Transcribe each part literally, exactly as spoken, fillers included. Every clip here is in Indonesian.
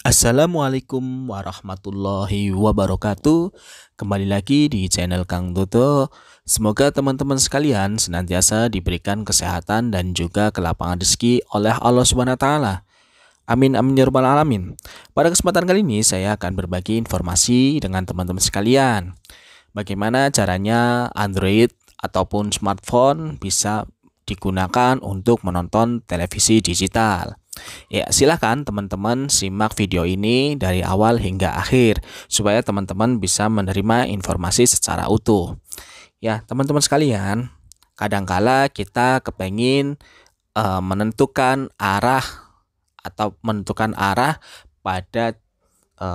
Assalamualaikum warahmatullahi wabarakatuh. Kembali lagi di channel Kang Dodo. Semoga teman-teman sekalian senantiasa diberikan kesehatan dan juga kelapangan rezeki oleh Allah subhanahu wa taala. Amin amin ya rabbal alamin. Pada kesempatan kali ini saya akan berbagi informasi dengan teman-teman sekalian, bagaimana caranya Android ataupun smartphone bisa digunakan untuk menonton televisi digital. Ya, silahkan teman-teman simak video ini dari awal hingga akhir supaya teman-teman bisa menerima informasi secara utuh. Ya, teman-teman sekalian, kadangkala kita kepengin e, menentukan arah atau menentukan arah pada e,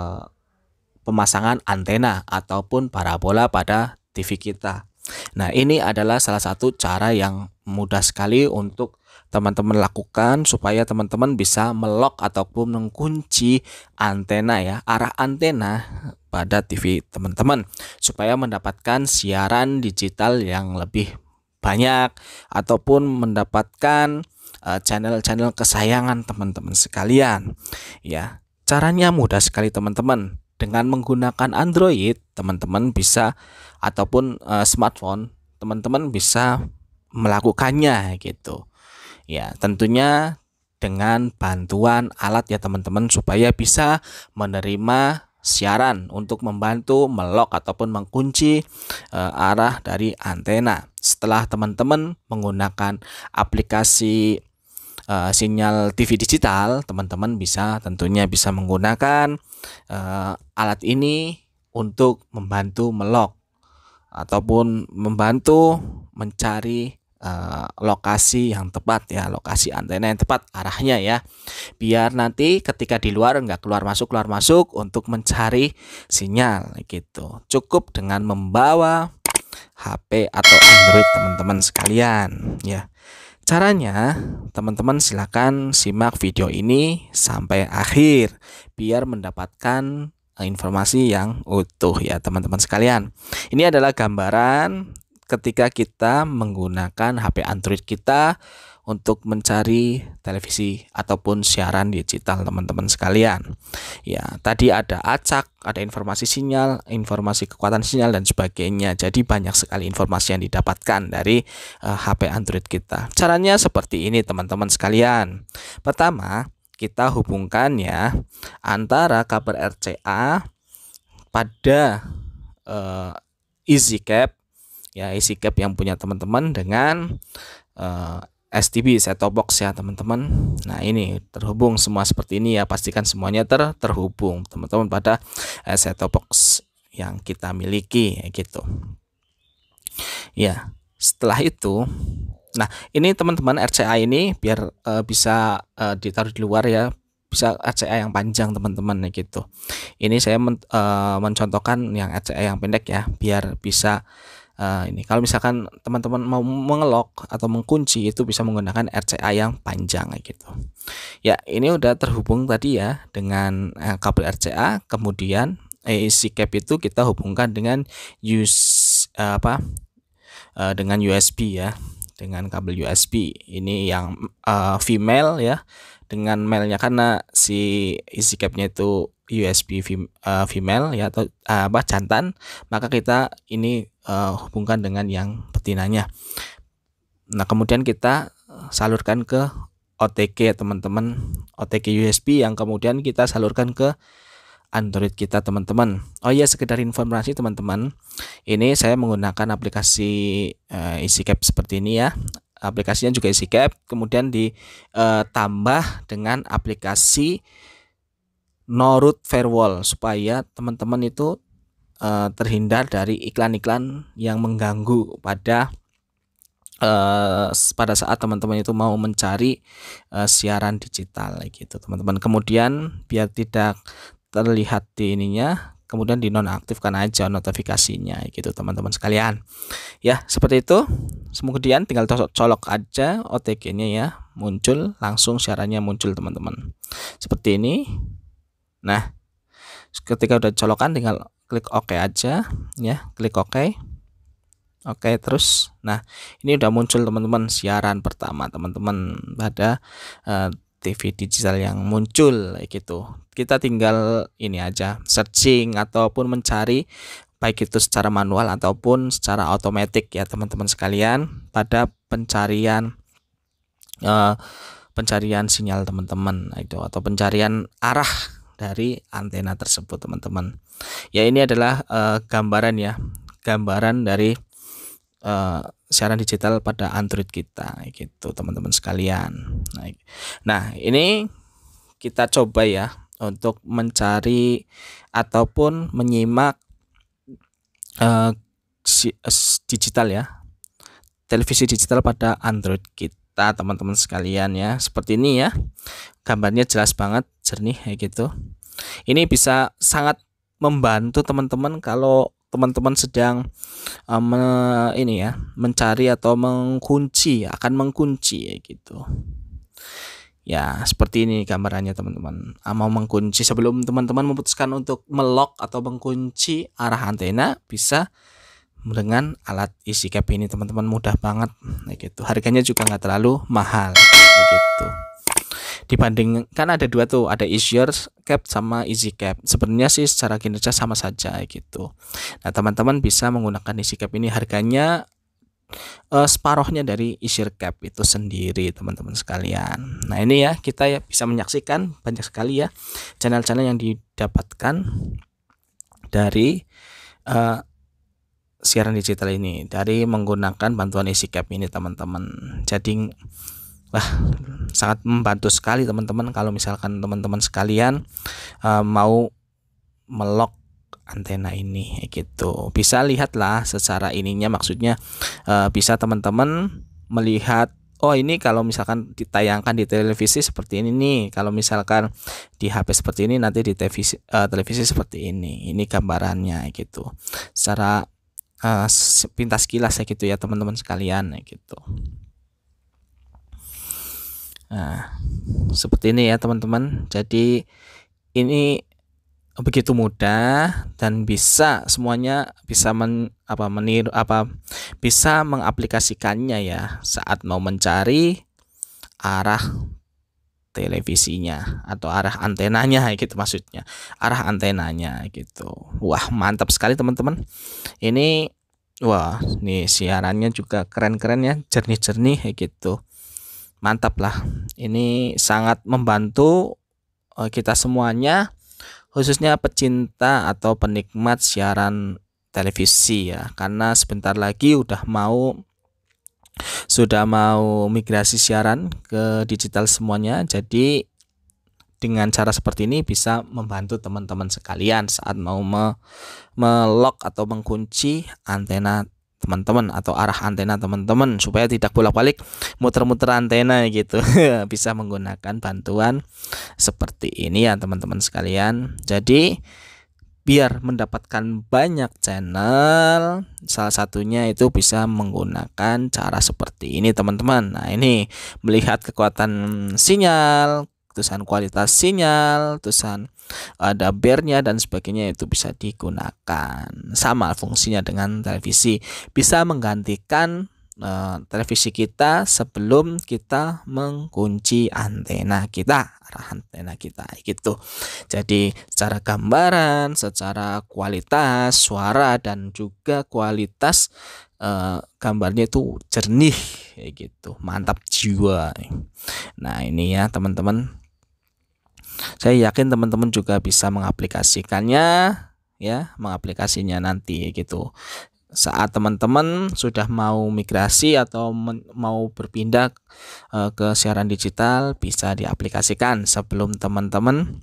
pemasangan antena ataupun parabola pada T V kita. Nah, ini adalah salah satu cara yang mudah sekali untuk teman-teman lakukan supaya teman-teman bisa melock ataupun mengkunci antena, ya, arah antena pada T V teman-teman supaya mendapatkan siaran digital yang lebih banyak ataupun mendapatkan channel-channel uh, kesayangan teman-teman sekalian. Ya, caranya mudah sekali teman-teman. Dengan menggunakan Android, teman-teman bisa ataupun uh, smartphone, teman-teman bisa melakukannya gitu. Ya, tentunya dengan bantuan alat ya teman-teman supaya bisa menerima siaran untuk membantu melock ataupun mengkunci e, arah dari antena. Setelah teman-teman menggunakan aplikasi e, sinyal T V digital, teman-teman bisa tentunya bisa menggunakan e, alat ini untuk membantu melock ataupun membantu mencari lokasi yang tepat, ya, lokasi antena yang tepat, arahnya, ya, biar nanti ketika di luar nggak keluar masuk keluar masuk untuk mencari sinyal gitu. Cukup dengan membawa H P atau Android teman-teman sekalian, ya. Caranya teman-teman silahkan simak video ini sampai akhir biar mendapatkan informasi yang utuh, ya teman-teman sekalian. Ini adalah gambaran ketika kita menggunakan H P Android kita untuk mencari televisi ataupun siaran digital teman-teman sekalian. Ya, tadi ada acak, ada informasi sinyal, informasi kekuatan sinyal dan sebagainya. Jadi banyak sekali informasi yang didapatkan dari uh, H P Android kita. Caranya seperti ini teman-teman sekalian. Pertama, kita hubungkan, ya, antara kabel R C A pada uh, EasierCap, ya, EasierCap yang punya teman-teman dengan uh, S T B set-top box, ya teman-teman. Nah, ini terhubung semua seperti ini, ya, pastikan semuanya ter terhubung teman-teman pada uh, set-top box yang kita miliki, ya, gitu. Ya, setelah itu, nah ini teman-teman R C A ini biar uh, bisa uh, ditaruh di luar, ya, bisa R C A yang panjang teman-teman, ya, gitu. Ini saya men uh, mencontohkan yang R C A yang pendek, ya, biar bisa Uh, ini kalau misalkan teman-teman mau mengelok atau mengkunci itu bisa menggunakan R C A yang panjang, gitu. Ya, ini udah terhubung tadi, ya, dengan eh, kabel R C A. Kemudian EasierCap itu kita hubungkan dengan use uh, apa uh, dengan U S B, ya, dengan kabel U S B. Ini yang uh, female, ya, dengan male-nya karena si EasierCap-nya itu U S B female, ya, atau apa, jantan, maka kita ini uh, hubungkan dengan yang betinanya. Nah, kemudian kita salurkan ke O T G, teman-teman, O T G U S B yang kemudian kita salurkan ke Android kita, teman-teman. Oh iya, sekedar informasi teman-teman, ini saya menggunakan aplikasi uh, EasierCap seperti ini, ya. Aplikasinya juga EasierCap, kemudian ditambah uh, dengan aplikasi NoRoot Firewall supaya teman-teman itu uh, terhindar dari iklan-iklan yang mengganggu pada uh, pada saat teman-teman itu mau mencari uh, siaran digital, gitu teman-teman. Kemudian biar tidak terlihat di ininya, kemudian dinonaktifkan aja notifikasinya, gitu teman-teman sekalian. Ya, seperti itu. Kemudian tinggal colok aja O T G-nya, ya, muncul langsung siarannya muncul teman-teman. Seperti ini. Nah, ketika udah colokan tinggal klik OK aja, ya, klik OK. Oke, terus. Nah, ini udah muncul teman-teman siaran pertama teman-teman pada uh, T V digital yang muncul kayak gitu. Kita tinggal ini aja searching ataupun mencari baik itu secara manual ataupun secara otomatis ya teman-teman sekalian pada pencarian eh, pencarian sinyal teman-teman itu atau pencarian arah dari antena tersebut teman-teman. Ya ini adalah eh, gambaran ya gambaran dari eh, siaran digital pada Android kita gitu teman-teman sekalian. Nah ini kita coba ya untuk mencari ataupun menyimak eh, digital ya televisi digital pada Android kita teman-teman sekalian ya seperti ini ya gambarnya jelas banget jernih kayak gitu. Ini bisa sangat membantu teman-teman kalau teman-teman sedang um, ini ya mencari atau mengkunci akan mengkunci ya gitu ya seperti ini gambarannya teman-teman mau mengkunci sebelum teman-teman memutuskan untuk melock atau mengkunci arah antena bisa dengan alat EasierCap ini teman-teman mudah banget ya gitu. Harganya juga nggak terlalu mahal ya gitu dibandingkan ada dua tuh ada EasierCap sama EasyCap sebenarnya sih secara kinerja sama saja gitu. Nah teman-teman bisa menggunakan EasierCap ini harganya eh, separohnya dari EasierCap itu sendiri teman-teman sekalian. Nah ini ya kita ya bisa menyaksikan banyak sekali ya channel-channel yang didapatkan dari eh, siaran digital ini dari menggunakan bantuan EasierCap ini teman-teman. Jadi wah, sangat membantu sekali teman-teman kalau misalkan teman-teman sekalian uh, mau melock antena ini gitu. Bisa lihatlah secara ininya maksudnya uh, bisa teman-teman melihat oh ini kalau misalkan ditayangkan di televisi seperti ini nih. Kalau misalkan di H P seperti ini nanti di televisi, uh, televisi seperti ini. Ini gambarannya gitu. Secara uh, pintas kilas kayak gitu ya teman-teman sekalian gitu. Nah, seperti ini ya teman-teman. Jadi ini begitu mudah dan bisa semuanya bisa men, apa meniru apa bisa mengaplikasikannya ya saat mau mencari arah televisinya atau arah antenanya gitu maksudnya. Arah antenanya gitu. Wah, mantap sekali teman-teman. Ini wah, nih siarannya juga keren-keren ya, jernih-jernih gitu. Mantap lah, ini sangat membantu kita semuanya khususnya pecinta atau penikmat siaran televisi ya karena sebentar lagi udah mau sudah mau migrasi siaran ke digital semuanya. Jadi dengan cara seperti ini bisa membantu teman-teman sekalian saat mau melock atau mengkunci antena teman-teman atau arah antena teman-teman supaya tidak bolak-balik muter-muter antena gitu. Bisa menggunakan bantuan seperti ini ya teman-teman sekalian. Jadi biar mendapatkan banyak channel salah satunya itu bisa menggunakan cara seperti ini teman-teman. Nah ini melihat kekuatan sinyal, tulisan kualitas sinyal, tulisan ada barenya dan sebagainya itu bisa digunakan. Sama fungsinya dengan televisi, bisa menggantikan uh, televisi kita sebelum kita mengkunci antena kita, arah antena kita gitu. Jadi secara gambaran, secara kualitas suara dan juga kualitas uh, gambarnya itu jernih gitu. Mantap jiwa. Nah, ini ya teman-teman. Saya yakin teman-teman juga bisa mengaplikasikannya ya, mengaplikasinya nanti gitu. Saat teman-teman sudah mau migrasi atau mau berpindah uh, ke siaran digital bisa diaplikasikan sebelum teman-teman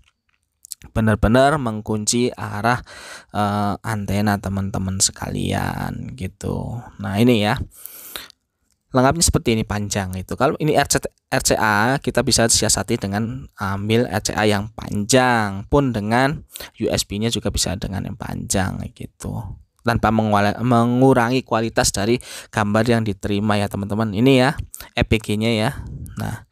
benar-benar mengkunci arah uh, antena teman-teman sekalian gitu. Nah, ini ya. Lengkapnya seperti ini panjang itu. Kalau ini R C A kita bisa siasati dengan ambil R C A yang panjang pun dengan U S B-nya juga bisa dengan yang panjang gitu. Tanpa mengurangi kualitas dari gambar yang diterima ya teman-teman. Ini ya E P G-nya ya. Nah,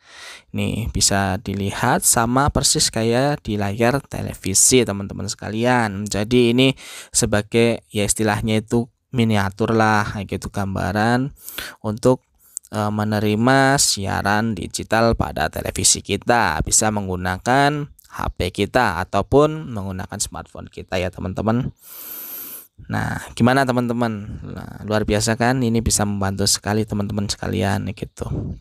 ini bisa dilihat sama persis kayak di layar televisi teman-teman sekalian. Jadi ini sebagai ya istilahnya itu miniatur lah gitu gambaran untuk menerima siaran digital pada televisi kita, bisa menggunakan H P kita ataupun menggunakan smartphone kita ya teman-teman. Nah, gimana teman-teman? Nah, luar biasa kan, ini bisa membantu sekali teman-teman sekalian gitu.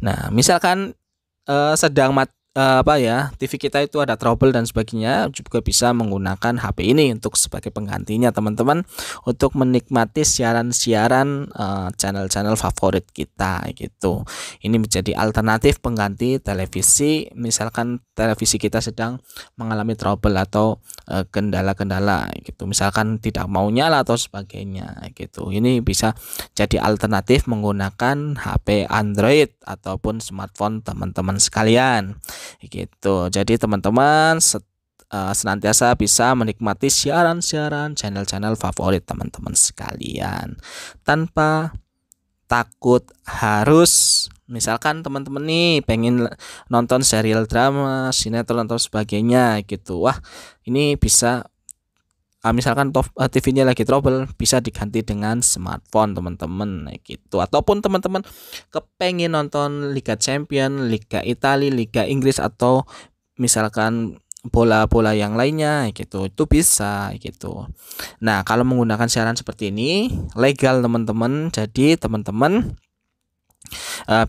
Nah, misalkan eh, sedang mat, eh, apa ya, T V kita itu ada trouble dan sebagainya, juga bisa menggunakan H P ini untuk sebagai penggantinya teman-teman, untuk menikmati siaran-siaran eh, channel-channel favorit kita gitu. Ini menjadi alternatif pengganti televisi, misalkan televisi kita sedang mengalami trouble atau eh, kendala-kendala gitu, misalkan tidak mau nyala atau sebagainya gitu. Ini bisa jadi alternatif menggunakan H P Android ataupun smartphone teman-teman sekalian gitu. Jadi teman-teman uh, senantiasa bisa menikmati siaran-siaran channel-channel favorit teman-teman sekalian tanpa takut harus, misalkan teman-teman nih pengen nonton serial drama, sinetron atau sebagainya gitu. Wah, ini bisa uh, misalkan T V-nya lagi trouble, bisa diganti dengan smartphone teman-teman gitu. Ataupun teman-teman kepengen nonton Liga Champion, Liga Italia, Liga Inggris atau misalkan bola-bola yang lainnya gitu, itu bisa gitu. Nah, kalau menggunakan siaran seperti ini legal teman-teman, jadi teman-teman uh,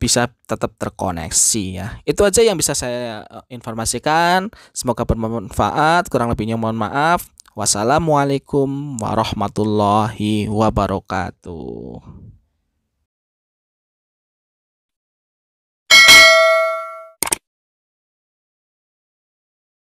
bisa tetap terkoneksi ya. Itu aja yang bisa saya informasikan, semoga bermanfaat. Kurang lebihnya mohon maaf. Wassalamualaikum warahmatullahi wabarakatuh.